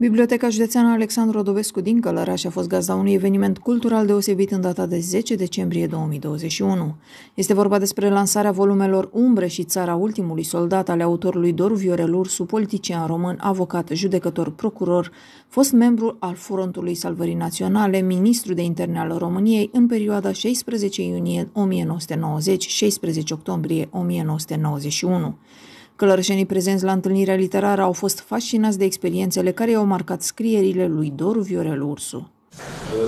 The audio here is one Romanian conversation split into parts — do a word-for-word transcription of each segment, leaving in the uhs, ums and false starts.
Biblioteca Județeană Alexandru Odobescu din Călărași a fost gazda unui eveniment cultural deosebit în data de zece decembrie două mii douăzeci și unu. Este vorba despre lansarea volumelor Umbre și Țara ultimului soldat ale autorului Doru Viorel Ursu, politician român, avocat, judecător, procuror, fost membru al Frontului Salvării Naționale, ministru de interne al României în perioada șaisprezece iunie o mie nouă sute nouăzeci - șaisprezece octombrie o mie nouă sute nouăzeci și unu. Călărășenii prezenți la întâlnirea literară au fost fascinați de experiențele care i-au marcat scrierile lui Doru Viorel Ursu.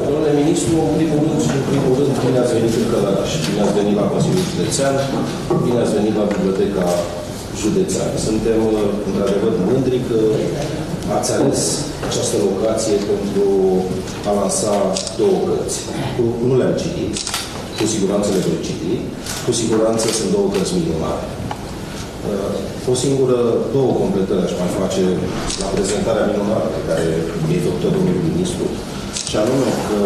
Domnule ministru, în primul rând și în primul rând, bine ați venit în Călărași, bine ați venit la Consiliul Județean, bine ați venit la Biblioteca Județeană. Suntem, într-adevăr, mândri că ați ales această locație pentru a lansa două cărți. Nu le-am citit, cu siguranță le voi citi, cu siguranță sunt două cărți minunare. O singură, două completări aș mai face la prezentarea minunată pe care mi-a făcut domnul ministru, și anume că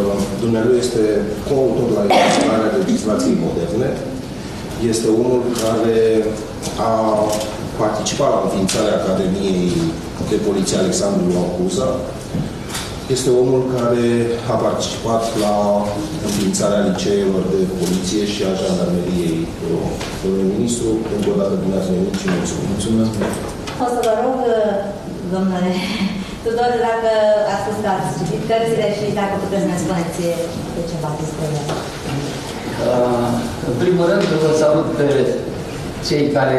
dumnealui este coautor la elaborarea legislației moderne, este unul care a participat la înființarea Academiei de Poliție Alexandru Ioan Cuza, este omul care a participat la înființarea liceelor de poliție și a jandarmeriei române. Domnul ministru, încă o dată bine ați venit și mulțumim. Mulțumesc. O să vă rog, domnule Tudor, dacă ați spus că ați citit cărțile și dacă puteți să ne spuneți de ceva despre ele. Uh, în primul rând, vă salut pe cei care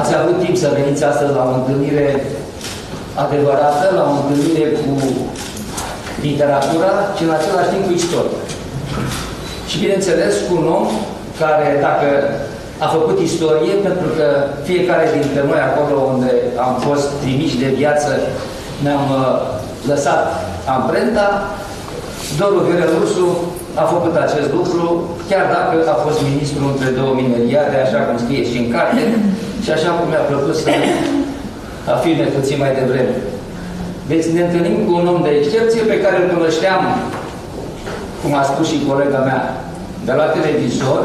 ați avut timp să veniți astăzi la o întâlnire adevărată, la o întâlnire cu literatura și în același timp cu istoria. Și bineînțeles cu un om care, dacă a făcut istorie, pentru că fiecare dintre noi acolo unde am fost trimiși de viață ne-am uh, lăsat amprenta, Doru Viorel Ursu a făcut acest lucru, chiar dacă a fost ministru între două mineriade, așa cum scrie și în carte, și așa cum mi-a plăcut să afirme puțin mai devreme. Deci ne întâlnim cu un om de excepție pe care îl cunoșteam, cum a spus și colega mea, de la televizor,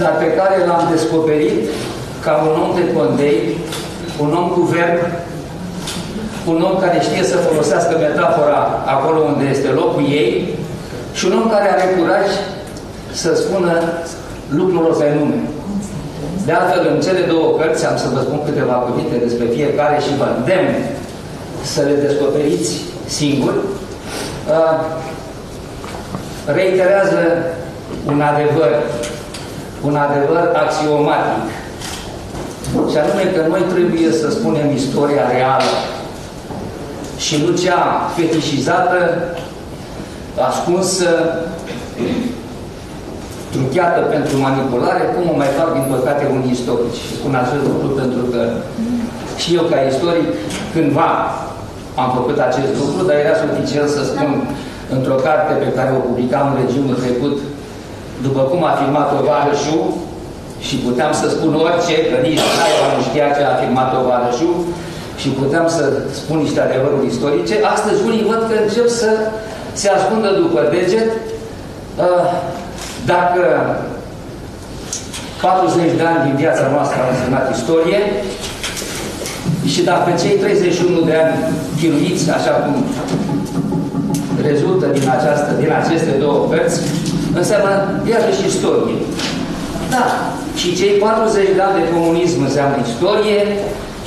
dar pe care l-am descoperit ca un om de condei, un om cu verb, un om care știe să folosească metafora acolo unde este locul ei și un om care are curaj să spună lucrurilor pe nume. De altfel, în cele două cărți am să vă spun câteva cuvinte despre fiecare și vă îndemn să le descoperiți singuri. Uh, reiterează un adevăr, un adevăr axiomatic, și anume că noi trebuie să spunem istoria reală și nu cea fetișizată, ascunsă, trucheată pentru manipulare, cum o mai fac, din păcate, unii istorici. Spun acest lucru pentru că și eu, ca istoric, cândva am făcut acest lucru, dar era suficient să spun într-o carte pe care o publicam în regimul trecut, după cum a afirmat tovarășul, și puteam să spun orice, că nici Mihaica nu știa ce a afirmat tovarășul, și puteam să spun niște adevăruri istorice. Astăzi unii văd că încep să se ascundă după deget. Dacă patruzeci de ani din viața noastră am însemnat istorie, și dacă cei treizeci și unu de ani chinuiți, așa cum rezultă din, această, din aceste două cărți, înseamnă iarăși istorie. Da, și cei patruzeci de ani de comunism înseamnă istorie,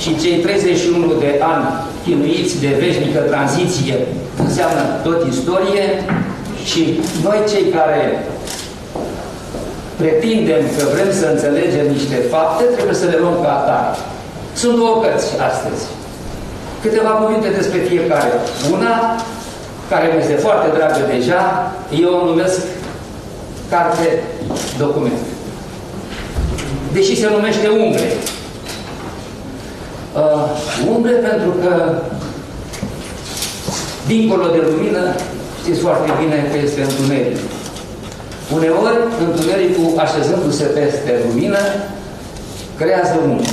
și cei treizeci și unu de ani chinuiți de veșnică tranziție înseamnă tot istorie, și noi cei care pretindem că vrem să înțelegem niște fapte, trebuie să le luăm ca atare. Sunt două cărți astăzi. Câteva cuvinte despre fiecare. Una, care mi este foarte dragă deja, eu o numesc carte document. Deși se numește Umbre. Uh, umbre pentru că, dincolo de lumină, știți foarte bine că este întuneric. Uneori, întunericul, așezându-se peste lumină, creează umbre.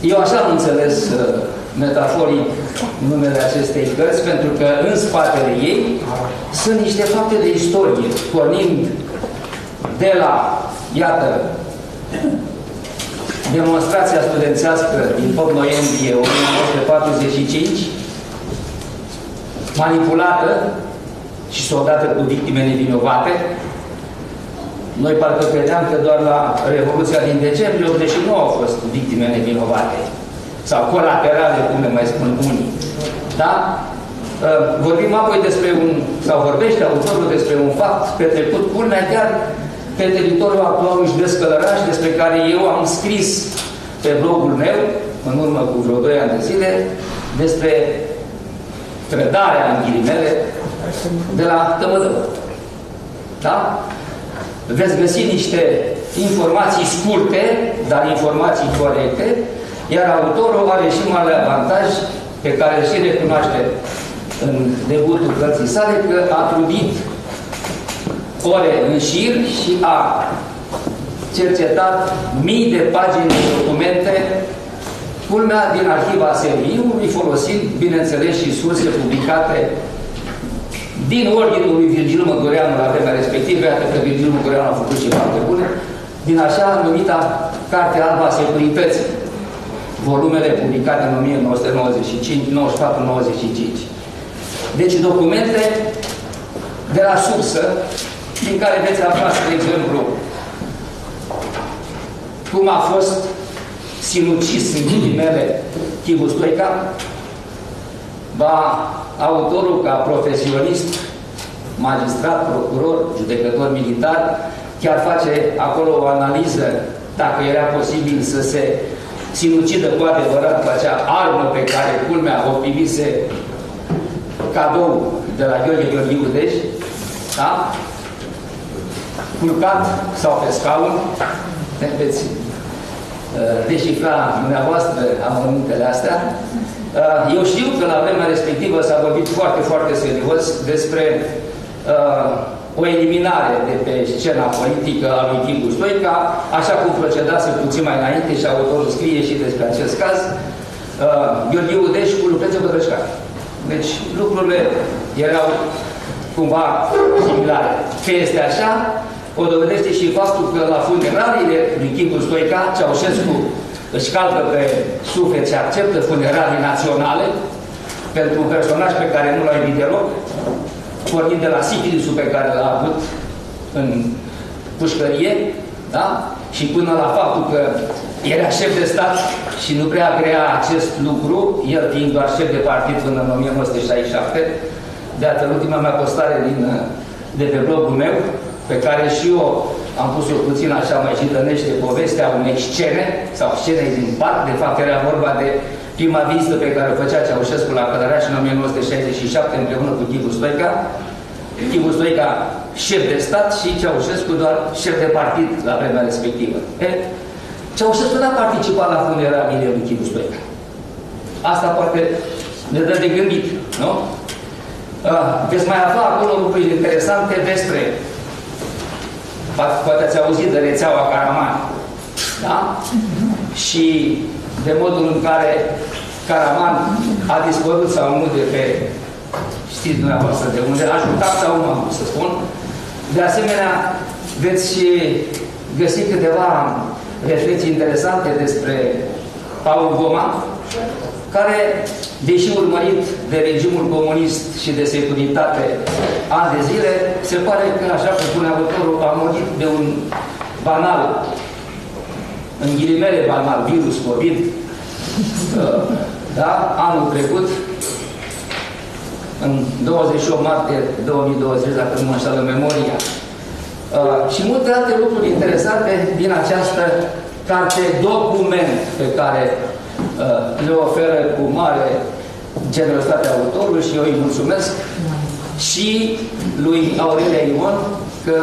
Eu așa am înțeles uh, metaforic numele acestei cărți, pentru că în spatele ei sunt niște fapte de istorie, pornind de la, iată, demonstrația studențească din opt noiembrie o mie nouă sute patruzeci și cinci, manipulată și soldată cu victime nevinovate. Noi parcă credeam că doar la Revoluția din decembrie optzeci și nouă au fost victime nevinovate sau colaterale, cum ne mai spun unii. Da? Vorbim apoi despre un, sau vorbește autorul despre un fapt petrecut, culmea chiar pe teritoriul actualului județ Călărași, despre care eu am scris pe blogul meu, în urmă cu vreo doi ani de zile, despre trădarea, în ghilimele, de la Tămădău. Da? Veți găsi niște informații scurte, dar informații corecte, iar autorul are și mare avantaj pe care îl și recunoaște în debutul cărții sale, că a trudit ore în șir și a cercetat mii de pagini de documente, culmea din arhiva Serviului, folosind, bineînțeles, și surse publicate din ordinul lui Virgil Măgureanu la vremea respectivă, iată că Virgil Măgureanu a făcut și foarte bune, din așa numita Carte Alba a Securității, volumele publicate în o mie nouă sute nouăzeci și cinci, nouăzeci și patru, nouăzeci și cinci. Deci documente de la sursă, din care veți afla, de exemplu, cum a fost sinucis, în ghilimele, Chivu Stoica, ba autorul ca profesionist, magistrat, procuror, judecător militar, chiar face acolo o analiză, dacă era posibil să se sinucidă cu adevărat cu acea armă pe care, culmea, o primise cadou de la Gheorghiu-Dej, da? Culcat sau pe scaun, ne veți deșifra dumneavoastră amănuntele astea. Eu știu că la vremea respectivă s-a vorbit foarte, foarte serios despre uh, o eliminare de pe scena politică a lui Chivu Stoica, așa cum procedase puțin mai înainte și autorul scrie și despre acest caz, uh, Gheorghiu-Dej cu Lucrețiu Pătrășcanu. Deci lucrurile erau cumva similare. Că este așa, o dovedește și faptul că la funeraliile lui Chivu Stoica, Ceaușescu își calcă pe suflet și acceptă funeralii naționale pentru un personaj pe care nu l-a iubit deloc, pornind de la sifilisul pe care l-a avut în pușcărie, da? Și până la faptul că era șef de stat și nu prea crea acest lucru, el fiind doar șef de partid până în o mie nouă sute șaizeci și șapte, de atât ultima mea postare din, de pe blogul meu, pe care și eu am pus-o puțin așa, mai și dănește povestea unei scene, sau scene din parc, de fapt era vorba de prima vizită pe care o făcea Ceaușescu la Călărași în o mie nouă sute șaizeci și șapte împreună cu Chivu Stoica, Chivu Stoica șef de stat și Ceaușescu doar șef de partid la vremea respectivă. E, Ceaușescu n-a participat la funeraliile lui Chivu Stoica. Asta poate ne dă de gândit, nu? Veți mai afla acolo lucruri interesante despre, poate ați auzit de rețeaua Caraman, da? Și de modul în care Caraman a dispărut sau nu de pe, știți dumneavoastră de unde, ajutat sau nu, am să spun. De asemenea, veți găsi câteva reflexii interesante despre Paul Goma, care, deși urmărit de regimul comunist și de securitate ani de zile, se pare că, așa cum spune autorul, a murit de un banal, în ghilimele banal, virus COVID, da? Anul trecut, în douăzeci și opt martie două mii douăzeci, dacă nu mă înșală memoria. Și multe alte lucruri interesante din această carte document pe care le oferă cu mare generozitate autorul și eu îi mulțumesc și lui Aurelia Ion că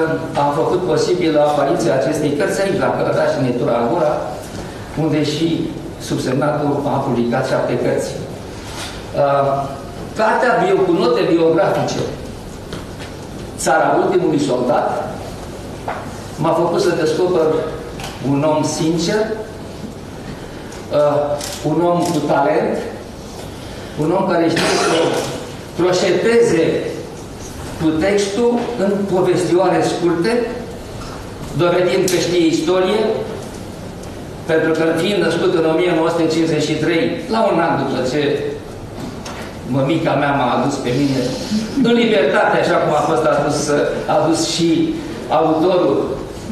a făcut posibil apariția acestei cărți aici, la Călărași, în editura Agora, unde și subsemnatul a publicat șapte cărți. Cartea bio, cu note biografice, Țara ultimului soldat, m-a făcut să descoper un om sincer, Uh, un om cu talent, un om care știe să croșeteze cu textul în povestioare scurte, dovedind că știe istorie, pentru că, fiind născut în o mie nouă sute cincizeci și trei, la un an după ce mămica mea m-a adus pe mine în libertate, așa cum a fost adus, adus și autorul,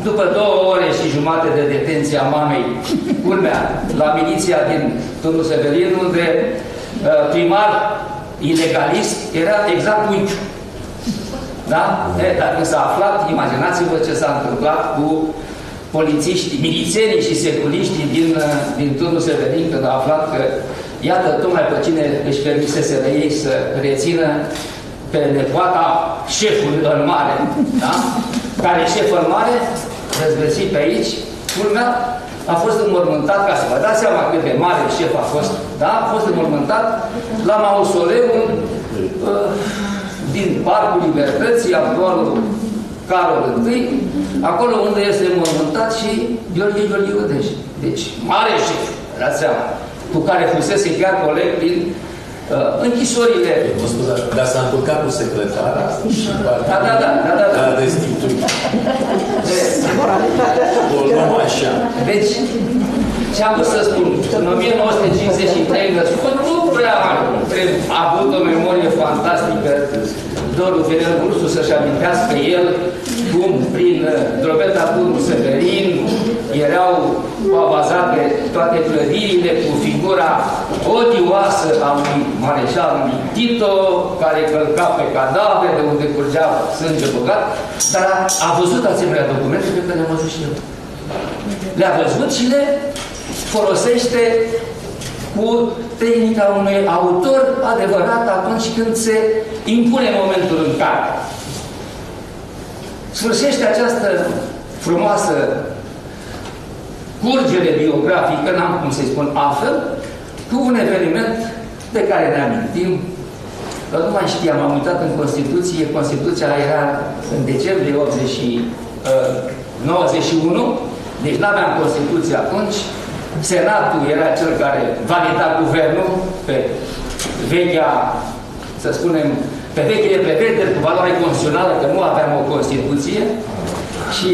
după două ore și jumate de detenție a mamei, culmea, la miliția din Turnu Severin, unde primar ilegalist era exact Unciu. Da? Dacă s-a aflat, imaginați-vă ce s-a întâmplat cu polițiștii, milițenii și securiștii din, din Turnu Severin, când a aflat că, iată, tocmai pe cine își permiseseră ei să rețină pe nepoata șefului în mare, da? Care șef în mare, răzgăsit pe aici, culmea, a fost înmormântat, ca să vă dați seama cât de mare șef a fost, da? A fost înmormântat la mausoleul uh, din Parcul Libertății, actualul Carol întâi, acolo unde este înmormântat și Gheorghiu-Dej. Deci, mare șef, dați seama, cu care fusese chiar coleg din uh, închisorile. Mă scuzați, dar s-a încurcat cu secretara și partea da, da, da, da, da. De destituit. O luăm așa. Deci, ce am vrut să spun, în o mie nouă sute cincizeci și trei, născut, nu prea a avut o memorie fantastică Doru Viorel Ursu să-și amintească el cum prin drobeta Turnu Severin erau avazate toate clădirile cu figura odioasă a unui mareșal Tito, care călca pe cadavre de unde curgea sânge bogat, dar a văzut asemenea documente pe care le-am văzut și eu. Le-a văzut și le folosește cu tehnica unui autor adevărat atunci când se impune momentul în care sfârșește această frumoasă curgere biografică, n-am cum să-i spun altfel, cu un eveniment de care ne amintim, dar nu mai știam, am uitat în Constituție, Constituția era în decembrie nouăzeci și unu, deci n-aveam Constituție atunci. Senatul era cel care valida guvernul pe vechea, să spunem, pe vechile prevederi cu valoare constituțională, că nu aveam o Constituție, și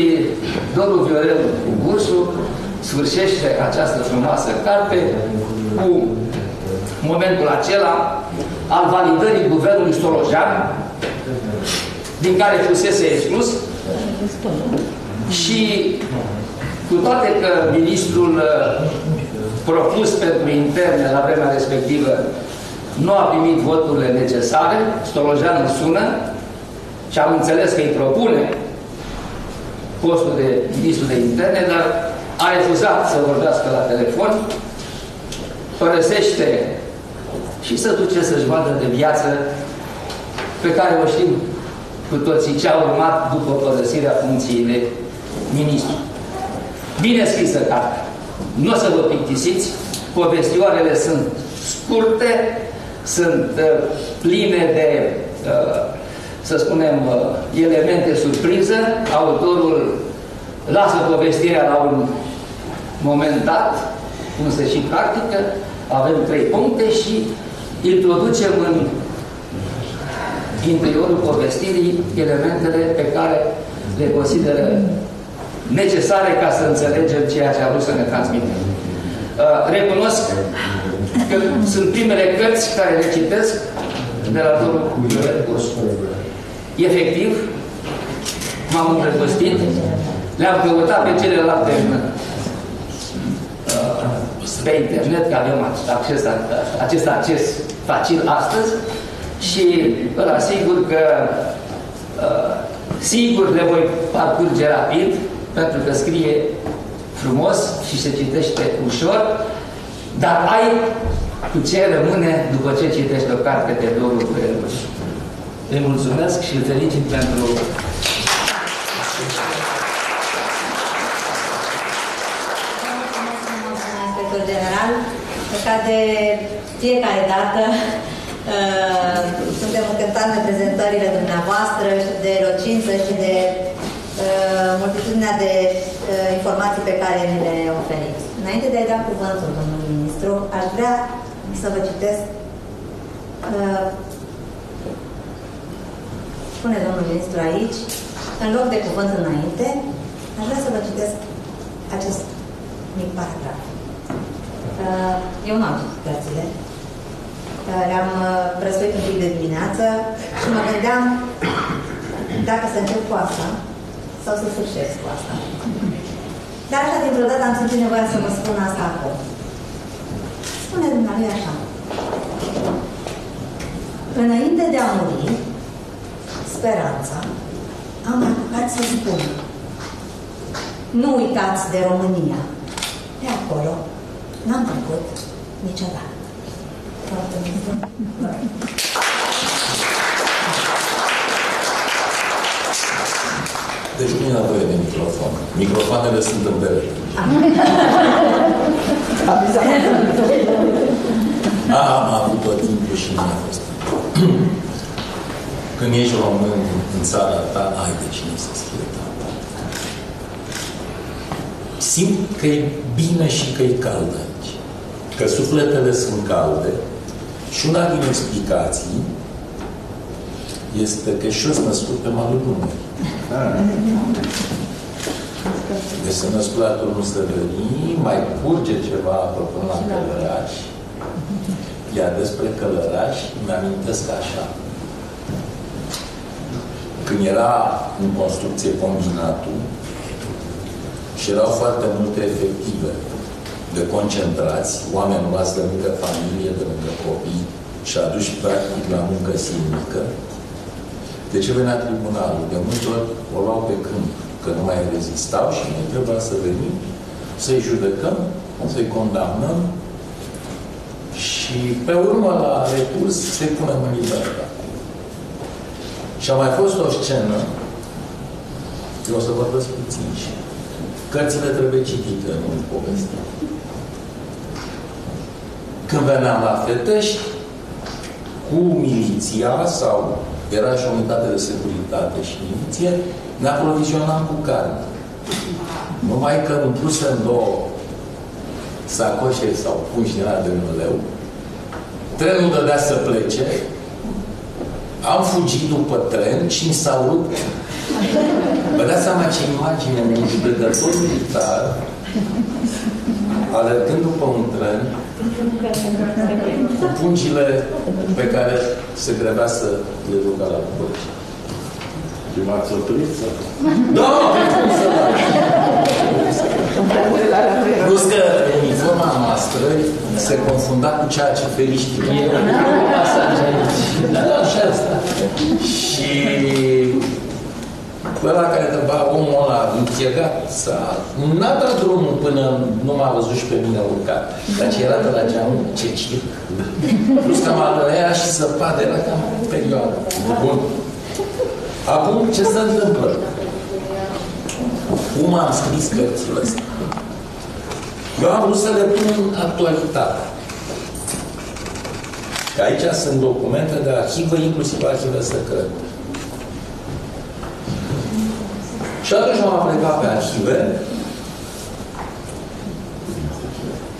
domnul Viorel Ursu sfârșește această frumoasă carte cu momentul acela al validării guvernului Stolojan, din care fusese exclus, și cu toate că ministrul propus pentru interne la vremea respectivă nu a primit voturile necesare, Stolojan îl sună și am înțeles că îi propune postul de ministru de interne, dar a refuzat să vorbească la telefon, părăsește și se duce să-și vadă de viață pe care o știm cu toții ce a urmat după părăsirea funcției de ministru. Bine scrisă carte. Nu o să vă plictisiți, povestioarele sunt scurte, sunt uh, pline de, uh, să spunem, uh, elemente surpriză. Autorul lasă povestirea la un moment dat, cum se și practică, avem trei puncte și introducem în interiorul povestirii elementele pe care le consideră necesare ca să înțelegem ceea ce a vrut să ne transmitem. Recunosc că sunt primele cărți care le citesc de la Doru Viorel Ursu. Efectiv, m-am îndrăgostit, le-am căutat pe celelalte în, pe internet, că avem acces, acest acces facil astăzi, și îl asigur că sigur le voi parcurge rapid, pentru că scrie frumos și se citește ușor, dar ai cu ce rămâne după ce citești o carte de Doru Viorel Ursu. Îi mulțumesc și îl felicit pentru... Mulțumesc, director general, ca de fiecare dată uh, suntem încântați de prezentările dumneavoastră și de elocință și de multitudinea de uh, informații pe care le oferiți. Înainte de a-i da cuvântul, domnul ministru, aș vrea să vă citesc... Uh, spune domnul ministru aici, în loc de cuvânt înainte, aș vrea să vă citesc acest mic paragraf. Eu n-am citit cărțile. Le-am răsfăit un pic de dimineață și mă gândeam dacă să încep cu asta sau să sfârșesc cu asta. Dar așa, dintr-o dată, am simțit nevoia să mă spun asta acum. Spune dumneavoastră așa. Înainte de a muri, speranța, am apucat să spun. Nu uitați de România. De acolo n-am trecut niciodată. Foarte mult. Deci nu e nevoie de microfon. Microfoanele sunt în perete. Am avut tot timpul și nu a fost. Când ești român în țara ta, ai de cine să scrie tata. Simt că e bine și că e cald aici. Că sufletele sunt calde și una din explicații este că și eu sunt născut pe malul Dunării. Deci sunt născut la Turnu Severin, mai curge ceva apă la Călărași. Iar despre Călărași mi-amintesc așa. Când era în construcție combinatul și erau foarte multe efective de concentrați, oameni luați de lângă familie, de lângă copii și aduși practic la muncă silnică, de ce venea tribunalul? De multe ori o luau pe câmp, că nu mai rezistau și noi trebuia să venim, să-i judecăm, să-i condamnăm și pe urmă, la recurs, să-i punem în libertate. Și a mai fost o scenă, eu o să vorbesc puțin și cărțile trebuie citite, nu în poveste. Când veneam la Fetești, cu miliția sau era și o unitate de securitate și miliție, ne aprovizionam cu carne. Numai că îmi pusem două sacoșe sau pungi din ala de un leu, trenul dădea să plece, am fugit după tren și mi s-au rupt. Vă dați seama ce imagine, un judecător militar alergând după un tren cu pungile pe care se grăbea să le ducă la București. Și m-ați oprit? Da! Plus că uniforma noastră se confunda cu ceea ce feriști. Și ăla care trebuia omul ăla închegat, n-a dat drumul până nu m-a văzut și pe mine urcat. Dar ce era de la geamul, ce circ. Plus că m-a lăia și săpat, era cam perioadă. Bun. Acum, ce se întâmplă? Cum am scris cărțile astea? Eu am vrut să le pun în actualitate. Că aici sunt documente de arhivă, inclusiv arhivă secrete. Și atunci m-am plecat pe arhive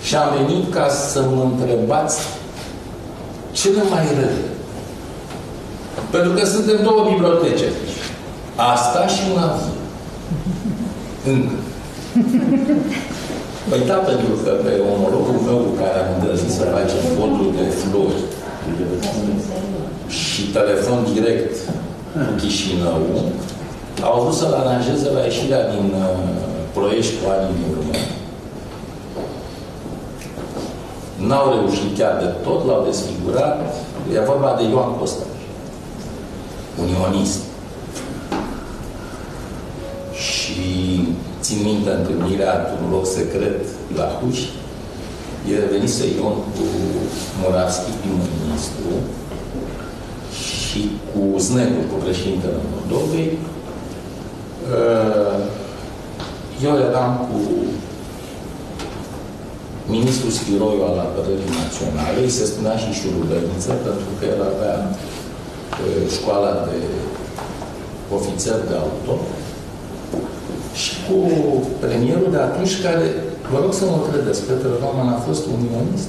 și am venit ca să mă întrebați cele mai rele. Pentru că suntem două bibliotece. Asta și un aviv. Încă. Păi da, pentru că pe omologul meu care am îndrăzit să facem votul de flori și telefon direct în Chișinău, au vrut să-l aranjeze la ieșirea din uh, Ploiești cu ani în urmă. N-au reușit chiar de tot, l-au desfigurat. E vorba de Ioan Cuza, unionist. Și țin minte întâlnirea într-un loc secret la Huști. El venise Ion cu Moravski, prim-ministru, și cu Znegu, cu președintele Moldovei. Eu eram cu ministrul Schiroiu al Apărării Naționale, îi se spunea și șurubăniță, pentru că el avea școala de ofițer de auto, și cu premierul de atunci, care, vă rog să mă credeți, Petre Roman a fost unionist,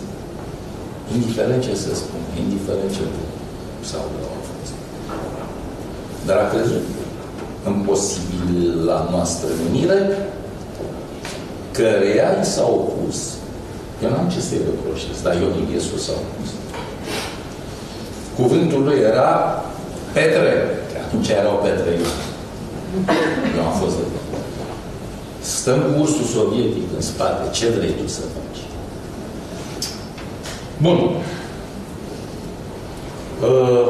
indiferent ce se spune, indiferent ce sau rău a fost. Dar a crezut în posibilă noastră unire, căreia i s-a opus. Eu n-am ce să-i reproșez, dar Ion Iliescu s-a opus. Cuvântul lui era Petre. Că atunci erau Petre Ion. Nu am fost de fapt. Stăm cu ursul sovietic în spate. Ce vrei tu să faci? Bun. Uh,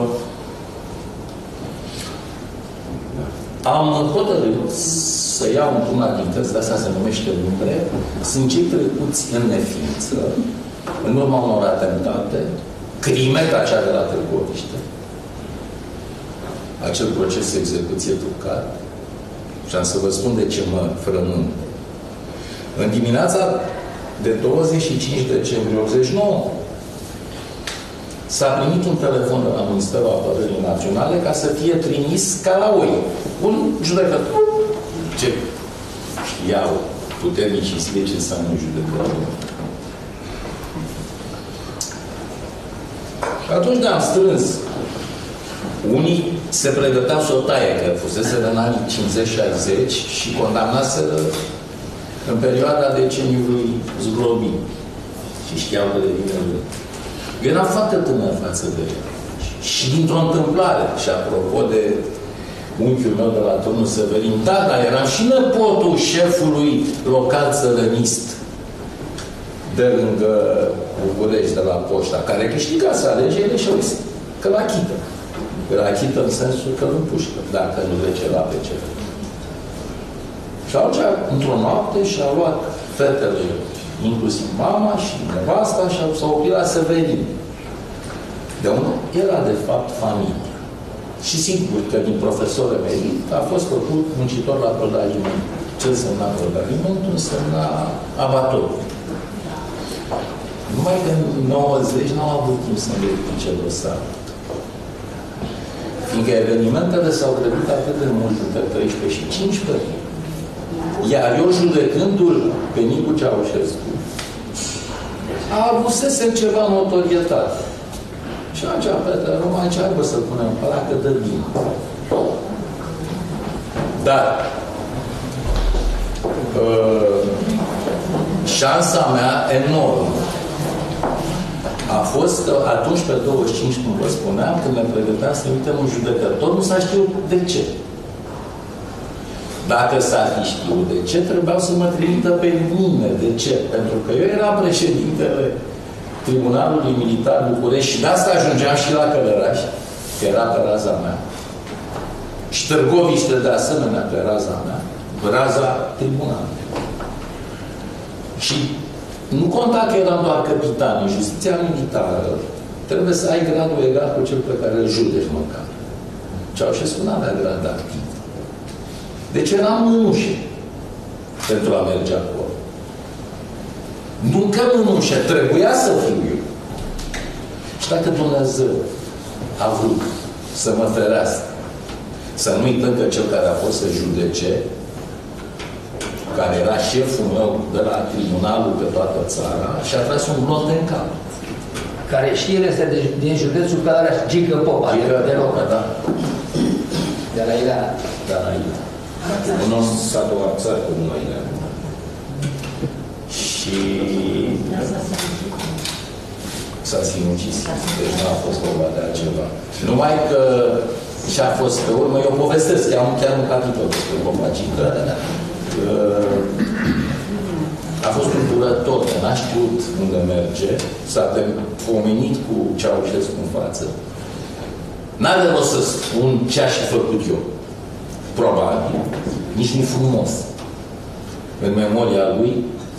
am hotărât să iau într-una din cărțile astea, se numește Umbre. Sunt cei trecuți în neființă, în urma unor atentate, crime ca cea de la Târgoviște, acel proces de execuție trucat. Și am să vă spun de ce mă frământ. În dimineața de douăzeci și cinci decembrie optzeci și nouă s-a primit un telefon de la Ministerul Apărării Naționale ca să fie trimis Carol un judecător. Ce știau puternicii sile ce înseamnă judecător. Și atunci ne-am strâns. Unii se pregăteau să o taie, că fusese de în anii cincizeci șaizeci și condamnaseră în perioada deceniului Zgrobin. Și știau că devine lui. Eu eram foarte tânăr față de el. Și dintr-o întâmplare, și apropo de unchiul meu de la Turnu Severin, da, dar eram și nepotul șefului local țărănist de lângă București, de la Poșta, care câștigase alegerile și au zis că l-achită. Îl achită în sensul că nu pușcă, dacă nu trece la P C R. Și atunci, într-o noapte, și-au luat fetele, inclusiv mama și nevasta, și s-au oprit la Severin. De unde era, de fapt, familie. Și sigur că din profesor emerit a fost făcut muncitor la Prodaliment. Ce însemna Prodaliment? Însemna abator. Numai că în nouăzeci n-au avut timp să îndrepti ce dosar. Fiindcă evenimentele s-au trăit atât de mult între treisprezece și cincisprezece. Iar eu, judecându-l pe Nicu Ceaușescu, a avusese ceva notorietate. Și atunci, Petre Roman încearcă să-l punem pe ăla, că dă bine. Dar uh, șansa mea enormă a fost că atunci, pe douăzeci și cinci, cum vă spuneam, când ne pregăteam să trimitem un judecător, nu s-a știut de ce. Dacă s-a fi știut de ce, trebuiau să mă trimită pe mine. De ce? Pentru că eu eram președintele Tribunalului Militar București și de asta ajungeam și la Călărași, că era pe raza mea. Și Târgoviște, de asemenea, pe raza mea. Raza Tribunalului. Și nu conta că eram doar capitan. În justiția militară trebuie să ai gradul egal cu cel pe care îl judeci măcar. Ceaușescu n-avea grad activ. Deci eram mânușe pentru a merge acolo. Nu că mânușe, trebuia să fiu eu. Și dacă Dumnezeu a vrut să mă ferească, să nu uităm că cel care a fost să judece, care era șeful meu de la tribunalul pe toată țara, și a tras un blot în cap. Care știe este de, din județul Călărași, Gica Popa. Gica de locă, da. De la Ila. De la Ila. Un om s-a doar țară cu noi. Și s-a sinucis. Deci nu a fost vorba de altceva. Numai că și-a fost pe urmă, eu povestesc, că am chiar un capitol despre Popa Gica. A fost un durător, n-a știut unde merge, s-a pomenit cu Ceaușescu în față. N-are rost să spun ce aș fi făcut eu. Probabil. Nici nu frumos. În memoria lui,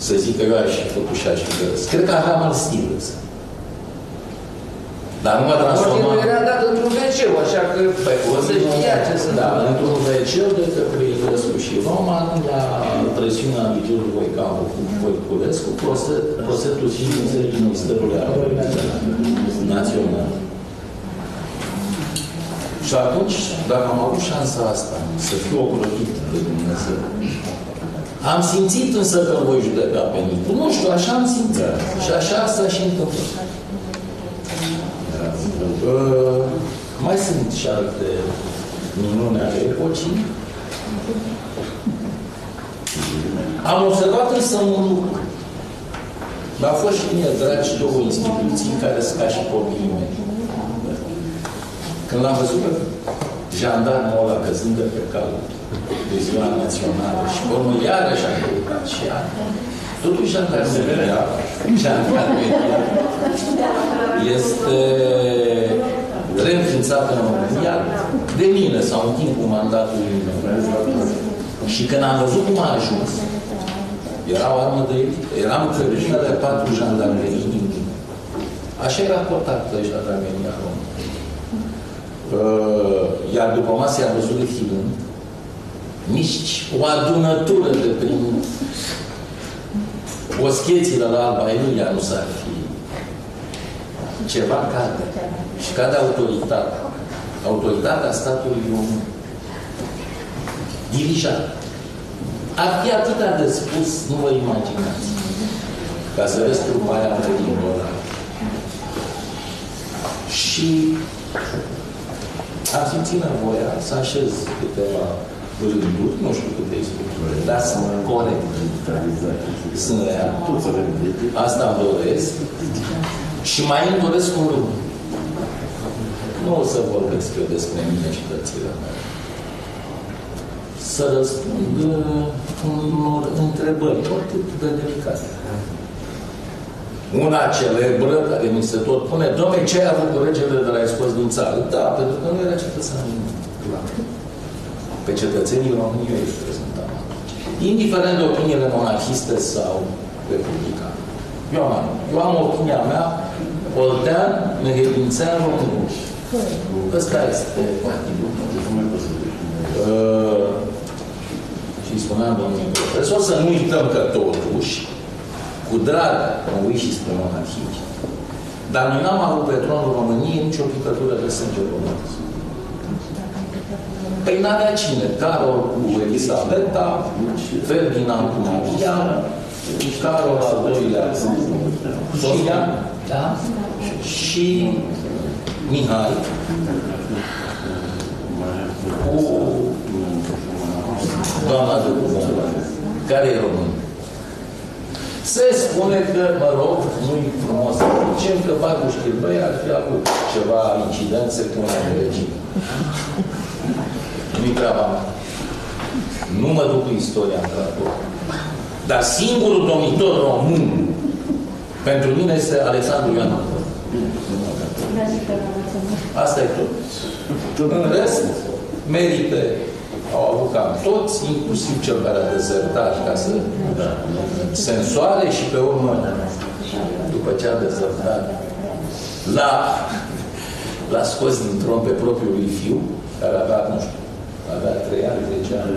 să zic că eu aș fi făcut și aș fi găsit. Cred că aveam alt stil. Dar nu mă transformam... Ordinul era dat într-un veceu, așa că... Păi, o să știa ce să... Da, într-un veceu de către Iliescu și Roman, la presiunea ambițiului Voicavu cu Voiculescu, prosetul și din Ministerul Național. Și atunci, dacă am avut șansa asta, să fiu ocrotit de Dumnezeu, am simțit însă că voi judeca pe Nicu. Nu știu, așa am simțit. Și așa s-a și întâmplat. Uh, mai sunt și alte minune ale epocii. Am observat însă un lucru. M-a fost și mie, dragi, două instituții care sunt ca și copiii mei. Când l-am văzut pe jandarmul ăla căzând de pe calul de ziua națională și urmă iarăși a căutat și ea, totuși jandarmul ea, jandarmul ea, este reînființată în România de mine sau în timpul mandatului meu. Și când am văzut cum a ajuns, era o armă de elită. Eram călărișat de patru jandarmerii din mine. Așa era portată jandarmeria română. Iar după masă i-am văzut refilând nici o adunătură de prin oschețile la Alba Iulia nu s-ar fi. Ceva cade. Și cade autoritatea. Autoritatea statului român. Dirijat. Ar fi atâta de spus, nu vă imaginați. Ca să vezi trupa aia pe limbă. Și am simțit nevoia să așez câteva rânduri, nu știu câte structuri, dar sunt corecte. Sunt real. Asta îmi doresc. Și mai îmi doresc un lucru. Nu o să vorbesc eu despre mine și plățile mele. Să răspund unor întrebări, oricât de delicate. Una celebră, care mi se tot pune, dom'le, ce ai avut cu regele de la scos din țară? Da, pentru că nu era cetățeanul. Pe cetățenii români eu îi prezentam. Indiferent de opiniile monarhiste sau republicane. Eu am, eu am opinia mea, oltean, mehedințean, român. Ăsta este partidul. Uh, și spuneam domnului profesor, să nu uităm că totuși, cu drag, mă uit și spre monarhii, dar noi n-am avut pe tronul României nicio picătură de sânge român. Păi n-avea cine? Carol cu Elisabeta, Ferdinand cu Maria, Carol al doilea cu Sofia, da? Și Mihai. Cu doamna de Cuza, care e român. Se spune că, mă rog, nu-i frumos să zicem că Bagu Știrbăi ar fi avut ceva incidențe cu una de regime. Nu-i treaba mea. Nu mă duc cu istoria în trator. Dar singurul domnitor român pentru mine este Alexandru Ioan Cuza. Asta e tot. În rest, merite au avut cam toți, inclusiv cel care a dezertat ca să sensoare și pe urmă, după ce a dezertat, l-a scos din tron pe propriul lui fiu, care avea, nu știu, avea trei ani, zece ani,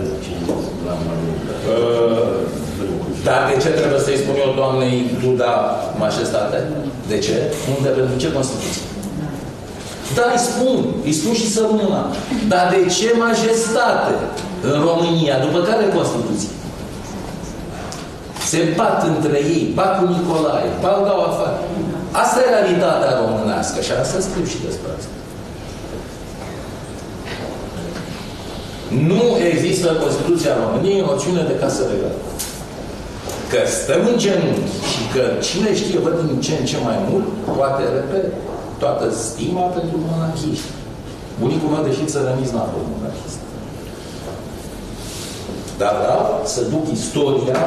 la mărul. Dar de ce trebuie să-i spun eu, doamnei Duda Majestate? De ce? Unde? Pentru ce Constituție? Da, îi spun. Îi spun și să rămână. Dar de ce majestate în România? După care Constituție? Se bat între ei. Bat cu Nicolae. Bat dau afară. Asta e realitatea românească. Și asta scriu și despre asta. Nu există în Constituția României noțiune de casă regală. Că stăm în genunchi și că cine știe văd din ce în ce mai mult, poate repede. Toată stima pentru monarhiști. Bunicul meu, deși țărăniți, n-a fost monarhist. Dar vreau să duc istoria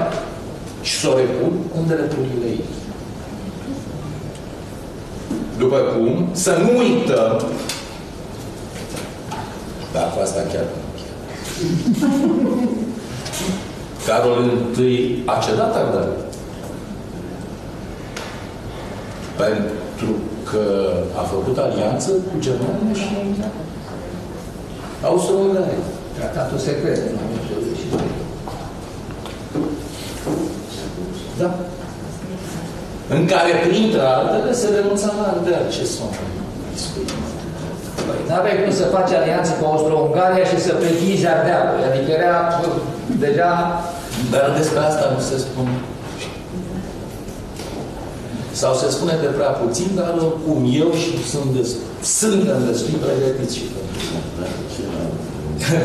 și să o repun în drepturile ei. După cum, să nu uităm. Da, cu asta chiar nu. Carol întâi a cedat Ardealul. Pentru că a făcut alianță cu Germania și Austro-Ungaria. Tratatul secret. Da. În care, printre altele, se renunța la Ardeal. Ce sunt? N-aveai cum să faci alianță cu Austro-Ungaria și să pretinzi Ardealul. Adică era deja... Dar despre asta nu se spune. Sau se spune de prea puțin, dar oricum eu și sunt destul. Sunt în destul pregătiți și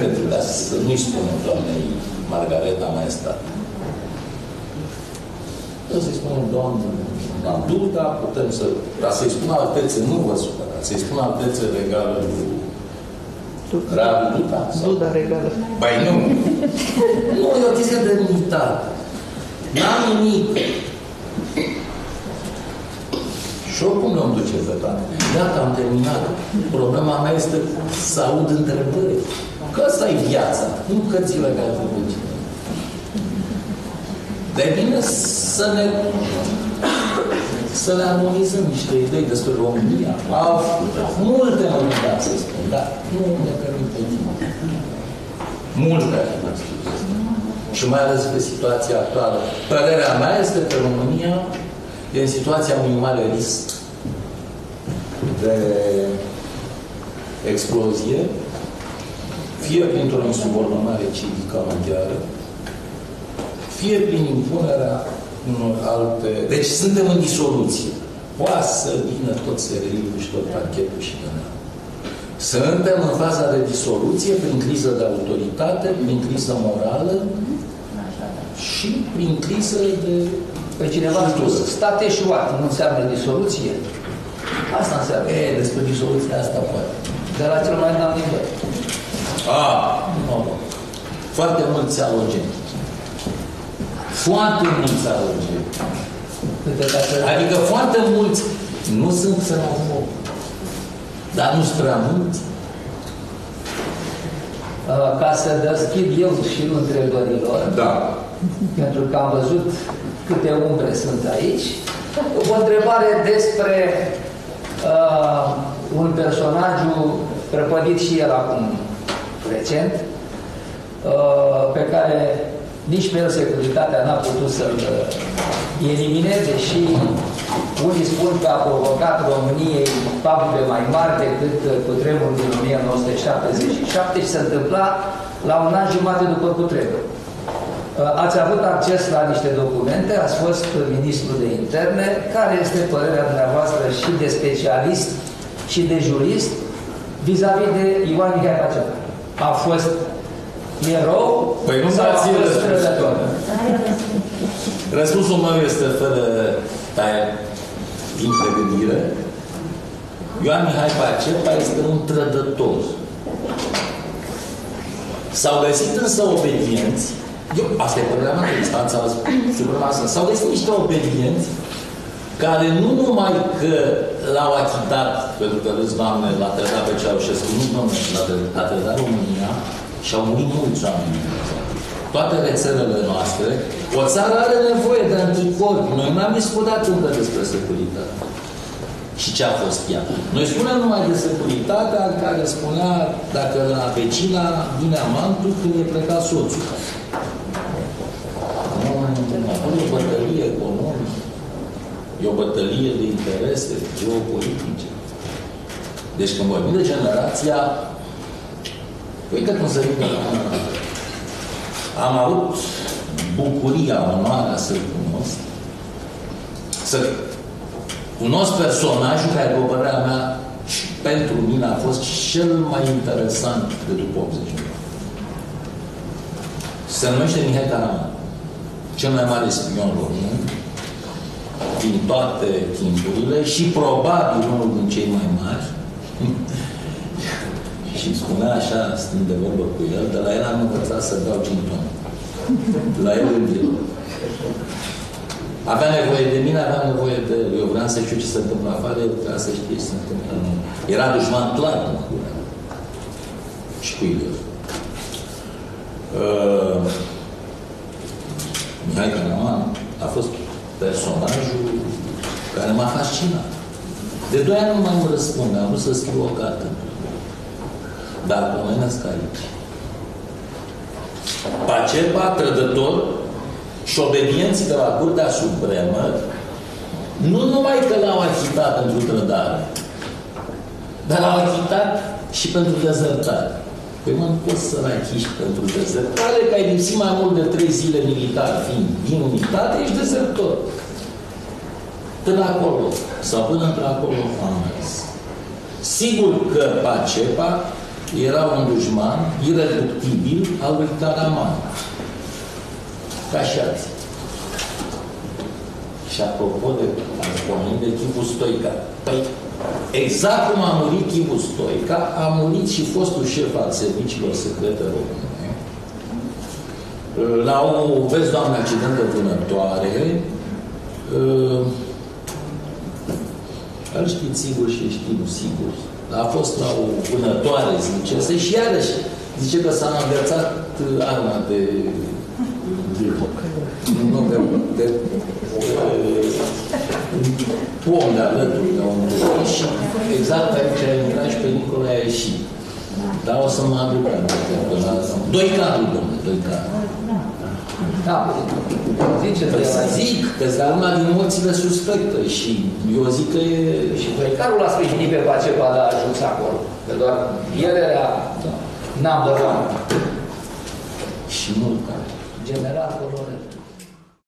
pentru că să nu-i spunem doamnei Margareta Maestat. putem să-i spunem, Doamne, la Duda, putem să... Dar să-i spună altețe, nu vă supăra, să-i spună altețe regală lui Radu Duda. Duda regală. Bai nu. Nu, e o chestie de unitate. N-am nimic. Și oricum le-am duce pe toate. Gata, am terminat. Problema mea este să aud întrebări. Că asta-i viața, nu cărțile care trebuie. De bine să ne să ne armonizăm niște idei despre România. Au multe momente să spun, dar nu ne permite nimeni. Multe. Și mai ales pe situația actuală. Părerea mea este că România e în situația unui mare risc de explozie, fie printr-o insubordonare civică maghiară, fie prin impunerea unor alte... Deci suntem în disoluție. Poate să vină tot seriul și tot parchetul și de-aia. Suntem în faza de disoluție prin criză de autoritate, prin criză morală și prin criză de... Pe cineva a spus, stat eșuat, nu înseamnă disoluție. Asta înseamnă. E, despre disoluția asta poate. Dar la cel mai n-am nivel. Ah, nu. Foarte mulți alogeni. Foarte mulți alogeni. Adică foarte mulți nu sunt xenofob. Dar nu-s prea mulți. Ca să deschid eu și nu întrebărilor. Da. Pentru că am văzut câte umbre sunt aici. O întrebare despre uh, un personajul prăpădit și el acum recent, uh, pe care nici mereu securitatea n-a putut să-l uh, elimineze și unii spun că a provocat României pagube mai mari decât cutremurul din o mie nouă sute șaptezeci și șapte și se întâmpla la un an jumate după cutremur. Ați avut acces la niște documente, ați fost ministru de interne. Care este părerea dumneavoastră și de specialist și de jurist vis-a-vis de Ioan Mihai Pacepa? A fost erou păi sau a fost trădător? Răspunsul meu este fără taie din pregândire. Ioan Mihai Pacepa este un trădător. S-au găsit însă obedienți. Eu, asta e părerea mea de distanță, s-au găsit niște obedienți care nu numai că l-au achitat, pentru că râs, Doamne, l-a trezat pe Ceaușescu, nu, Doamne, l-a trezat România și au murit mulți oameni. Toate rețelele noastre, o țară are nevoie de anticorpi. Noi n-am discutat încă despre securitate. Și ce a fost ea. Noi spunem numai de securitatea care spunea, dacă la vecina vinea mantul când e plecat soțul. E o bătălie economică, e o bătălie de interese geopolitice. Deci când vorbim de generația, uite cum se vede la mână. Am avut bucuria, onoarea să cunosc, să cunosc personajul care, după părerea mea, și pentru mine a fost cel mai interesant de după optzeci și nouă. Se numește Mihai Caraman. Cel mai mare spion român din toate timpurile și probabil unul din cei mai mari. Și spunea așa, stând de vorbă cu el, de la el am învățat să dau cinton. De la el în el. Avea nevoie de mine, avea nevoie de el. Eu vreau să știu ce se întâmplă afară, el trebuia să știe ce se întâmplă în urmă. Era dușman clar în urmă. Și cu el. Uh, Mihai Caraman a fost personajul care m-a fascinat. De doi ani nu mai îmi răspunde, am vrut să scriu o carte. Dar pomenesc aici. Pacepa, trădător și obedienții de la Curtea Supremă, nu numai că l-au achitat pentru trădare, dar l-au achitat și pentru dezertare. Păi mă, nu poți să-l achiși pentru dezertare, că ai lipsit mai mult de trei zile militar, fiind din unitate, ești dezertor. Până acolo, sau până într-acolo am mers. Sigur că Pacepa era un dușman ireductibil al lui Caraman. Ca și alții. Și apropo de, am spus, de Chivu Stoica. Păi, exact cum a murit Chivu Stoica, a murit și fostul șef al serviciilor secrete române. La o, vezi, doamne, accidentă vânătoare, îl știți sigur și știu sigur. A fost la o vânătoare, zice, și iarăși zice că s-a înghețat arma de... Nu, de... de... pom de alături de un pom și exact pe aici a intrat și pe Nicola a ieșit. Dar o să mă aduc la... Doi cadru, domnule, doi cadru. Da, trebuie să zic că este lumea din morțile suspectă și eu zic că e... Și Carol l-a sprijinit pe Pacepa, dar a ajuns acolo. Că doar el era... Da. N-am doar. Și mult care. General, colonel.